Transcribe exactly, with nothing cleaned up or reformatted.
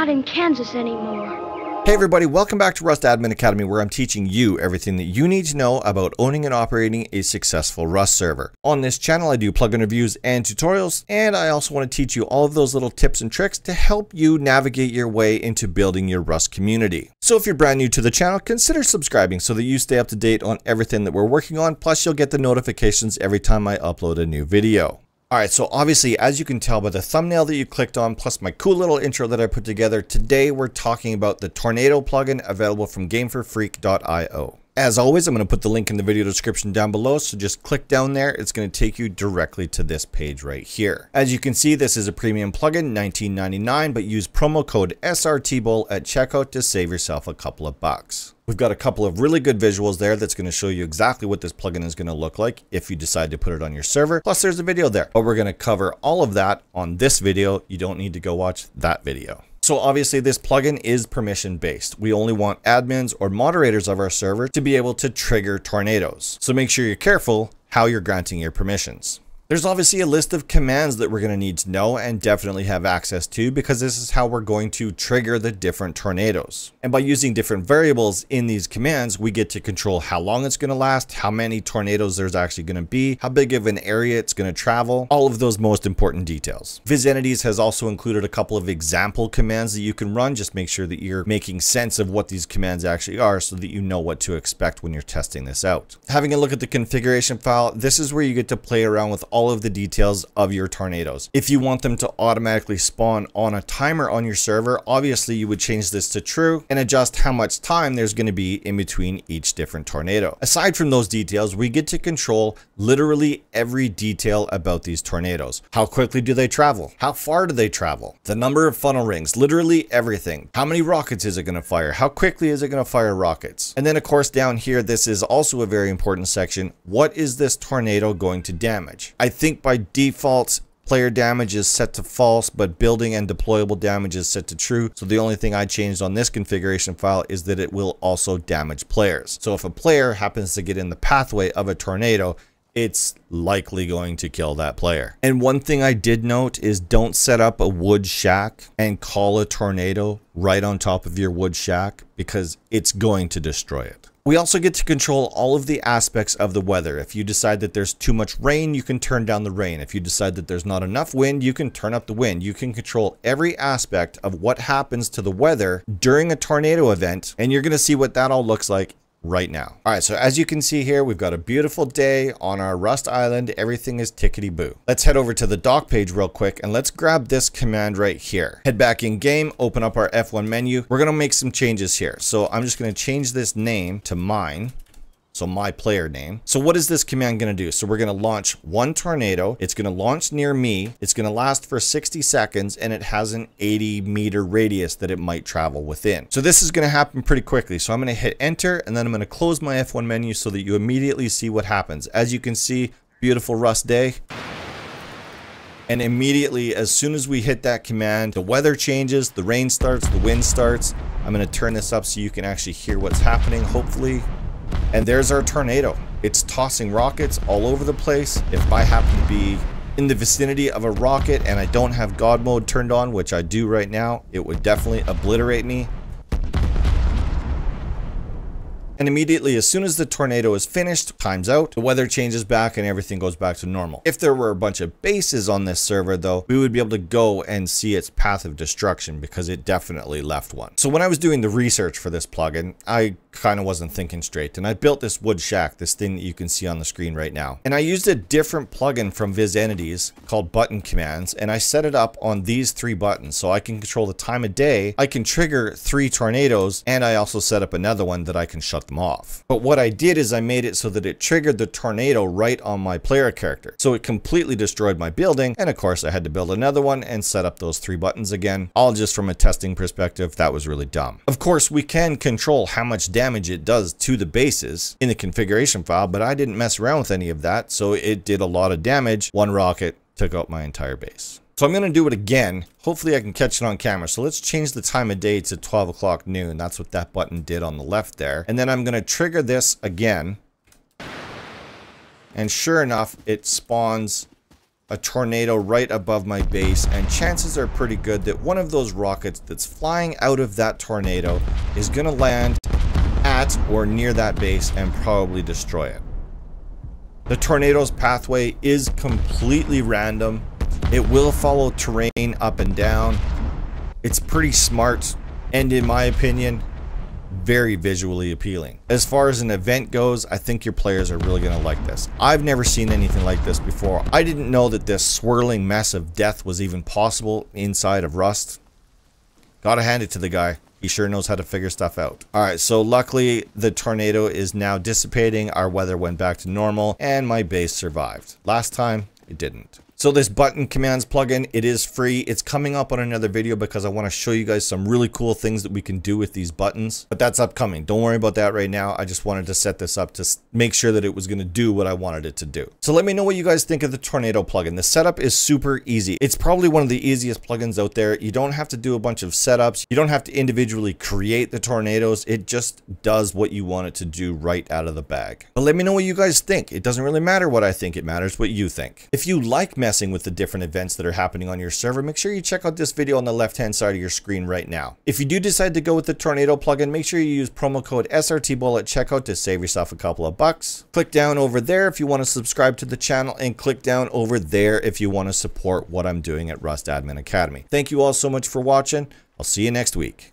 not in Kansas anymore. Hey everybody, welcome back to Rust Admin Academy, where I'm teaching you everything that you need to know about owning and operating a successful Rust server. On this channel, I do plugin reviews and tutorials, and I also want to teach you all of those little tips and tricks to help you navigate your way into building your Rust community. So if you're brand new to the channel, consider subscribing so that you stay up to date on everything that we're working on, plus you'll get the notifications every time I upload a new video. Alright, so obviously, as you can tell by the thumbnail that you clicked on, plus my cool little intro that I put together, today we're talking about the Tornado plugin available from game for freak dot i o. As always, I'm going to put the link in the video description down below, so just click down there. It's going to take you directly to this page right here. As you can see, this is a premium plugin, nineteen ninety-nine dollars, but use promo code S R T bull at checkout to save yourself a couple of bucks. We've got a couple of really good visuals there that's going to show you exactly what this plugin is going to look like if you decide to put it on your server. Plus there's a video there, but we're going to cover all of that on this video. You don't need to go watch that video. So obviously this plugin is permission based. We only want admins or moderators of our server to be able to trigger tornadoes. So make sure you're careful how you're granting your permissions. There's obviously a list of commands that we're going to need to know and definitely have access to, because this is how we're going to trigger the different tornadoes. And by using different variables in these commands, we get to control how long it's going to last, how many tornadoes there's actually going to be, how big of an area it's going to travel, all of those most important details. VisEntities has also included a couple of example commands that you can run. Just make sure that you're making sense of what these commands actually are so that you know what to expect when you're testing this out. Having a look at the configuration file, this is where you get to play around with all all of the details of your tornadoes. If you want them to automatically spawn on a timer on your server, obviously you would change this to true and adjust how much time there's going to be in between each different tornado. Aside from those details, we get to control literally every detail about these tornadoes. How quickly do they travel? How far do they travel? The number of funnel rings, literally everything. How many rockets is it going to fire? How quickly is it going to fire rockets? And then of course down here, this is also a very important section. What is this tornado going to damage? I I think by default, player damage is set to false, but building and deployable damage is set to true. So the only thing I changed on this configuration file is that it will also damage players. So if a player happens to get in the pathway of a tornado, it's likely going to kill that player. And one thing I did note is don't set up a wood shack and call a tornado right on top of your wood shack, because it's going to destroy it. We also get to control all of the aspects of the weather. If you decide that there's too much rain, you can turn down the rain. If you decide that there's not enough wind, you can turn up the wind. You can control every aspect of what happens to the weather during a tornado event, and you're going to see what that all looks like right now. All right, so as you can see here, we've got a beautiful day on our Rust Island. Everything is tickety-boo. Let's head over to the dock page real quick and let's grab this command right here. Head back in game, open up our F one menu. We're gonna make some changes here. So I'm just gonna change this name to mine. So my player name. So what is this command going to do? So we're going to launch one tornado. It's going to launch near me. It's going to last for sixty seconds, and it has an eighty meter radius that it might travel within. So this is going to happen pretty quickly. So I'm going to hit enter, and then I'm going to close my F one menu so that you immediately see what happens. As you can see, beautiful Rust day. And immediately, as soon as we hit that command, the weather changes, the rain starts, the wind starts. I'm going to turn this up so you can actually hear what's happening, hopefully. And there's our tornado. It's tossing rockets all over the place. If I happen to be in the vicinity of a rocket and I don't have God mode turned on, which I do right now, it would definitely obliterate me. And immediately, as soon as the tornado is finished, time's out, the weather changes back and everything goes back to normal. If there were a bunch of bases on this server though, we would be able to go and see its path of destruction, because it definitely left one. So when I was doing the research for this plugin, I kind of wasn't thinking straight, and I built this wood shack, this thing that you can see on the screen right now. And I used a different plugin from VisEntities called button commands, and I set it up on these three buttons. So I can control the time of day, I can trigger three tornadoes, and I also set up another one that I can shut them off. But what I did is I made it so that it triggered the tornado right on my player character. So it completely destroyed my building, and of course I had to build another one and set up those three buttons again. All just from a testing perspective, that was really dumb. Of course, we can control how much damage it does to the bases in the configuration file, but I didn't mess around with any of that, so it did a lot of damage. One rocket took out my entire base. So I'm going to do it again. Hopefully I can catch it on camera. So let's change the time of day to twelve o'clock noon. That's what that button did on the left there. And then I'm going to trigger this again. And sure enough, it spawns a tornado right above my base, and chances are pretty good that one of those rockets that's flying out of that tornado is gonna land at or near that base and probably destroy it. The tornado's pathway is completely random. It will follow terrain up and down. It's pretty smart, and in my opinion, very visually appealing. As far as an event goes, I think your players are really going to like this. I've never seen anything like this before. I didn't know that this swirling mess of death was even possible inside of Rust. Gotta hand it to the guy. He sure knows how to figure stuff out. Alright, so luckily the tornado is now dissipating. Our weather went back to normal and my base survived. Last time, it didn't. So this button commands plugin, it is free. It's coming up on another video because I want to show you guys some really cool things that we can do with these buttons, but that's upcoming. Don't worry about that right now. I just wanted to set this up to make sure that it was going to do what I wanted it to do. So let me know what you guys think of the Tornado plugin. The setup is super easy. It's probably one of the easiest plugins out there. You don't have to do a bunch of setups. You don't have to individually create the tornadoes. It just does what you want it to do right out of the bag. But let me know what you guys think. It doesn't really matter what I think. It matters what you think. If you like me messing with the different events that are happening on your server, make sure you check out this video on the left hand side of your screen right now. If you do decide to go with the Tornado plugin, make sure you use promo code S R T bull at checkout to save yourself a couple of bucks. Click down over there if you want to subscribe to the channel, and click down over there if you want to support what I'm doing at Rust Admin Academy. Thank you all so much for watching. I'll see you next week.